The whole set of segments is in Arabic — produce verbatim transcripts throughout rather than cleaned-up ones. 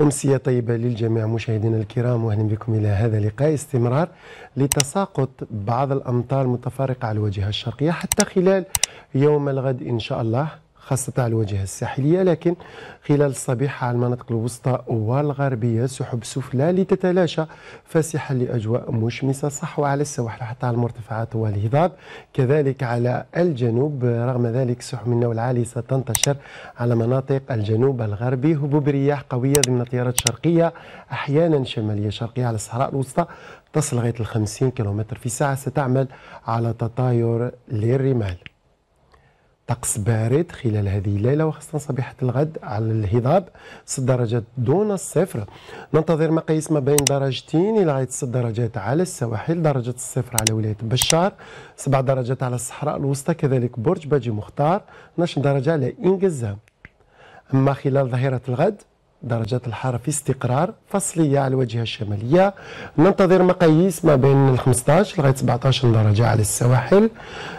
أمسية طيبة للجميع مشاهدينا الكرام، وأهلا بكم إلى هذا اللقاء. استمرار لتساقط بعض الأمطار المتفرقة على الواجهة الشرقية حتى خلال يوم الغد إن شاء الله، خاصة على الواجهة الساحلية، لكن خلال الصبيحة على المناطق الوسطى والغربية سحب سفلى لتتلاشى فاسحة لأجواء مشمسة، صح، وعلى السواحل حتى على المرتفعات والهضاب، كذلك على الجنوب. رغم ذلك سحب النوع العالي ستنتشر على مناطق الجنوب الغربي، هبوب رياح قوية ضمن تيارات شرقية أحيانا شمالية شرقية على الصحراء الوسطى، تصل لغاية الخمسين كيلومتر في الساعة، ستعمل على تطاير للرمال. طقس بارد خلال هذه الليلة وخاصة صبيحة الغد على الهضاب، ست درجات دون الصفر. ننتظر مقاييس ما بين درجتين إلى غاية ست درجات على السواحل، درجة الصفر على ولاية بشّار، سبع درجات على الصحراء الوسطى، كذلك برج باجي مختار، اثناش درجة على إنجزام. أما خلال ظهيرة الغد درجات الحرارة في استقرار، فصلية على الواجهة الشمالية، ننتظر مقاييس ما بين خمسطاش لغاية سبعطاش درجة على السواحل،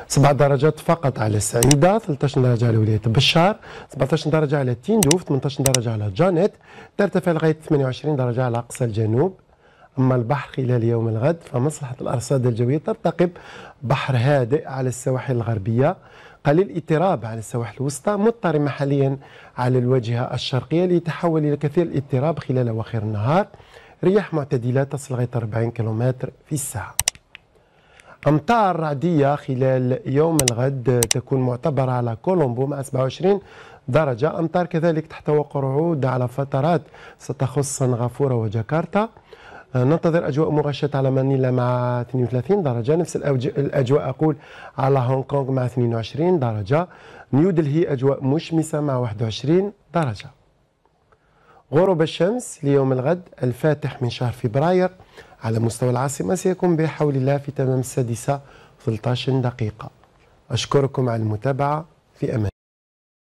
سبع درجات فقط على السعيدة، ثلاثطاش درجة على ولاية بشّار، سبعطاش درجة على تيندوف، ثمنطاش درجة على جانت، ترتفع لغاية ثمانية وعشرين درجة على أقصى الجنوب. أما البحر خلال يوم الغد فمصلحة الأرصاد الجوية ترتقب بحر هادئ على السواحل الغربية، قليل اضطراب على السواحل الوسطى، مضطرب محليا على الواجهة الشرقية ليتحول إلى كثير الاضطراب خلال أواخر النهار، رياح معتدلة تصل لغاية أربعين كيلومتر في الساعة. أمطار رعدية خلال يوم الغد تكون معتبرة على كولومبو مع سبعة وعشرين درجة، أمطار كذلك تحتوي قرعود على فترات ستخص سنغافوره وجاكرتا. ننتظر أجواء مغشاة على مانيلا مع اثنين وثلاثين درجة، نفس الأجواء أقول على هونغ كونغ مع اثنين وعشرين درجة، نيودلهي أجواء مشمسة مع واحد وعشرين درجة. غروب الشمس ليوم الغد الفاتح من شهر فبراير على مستوى العاصمة سيكون بحول الله في تمام السادسة وثلاثطاش دقيقة. أشكركم على المتابعة، في أمان.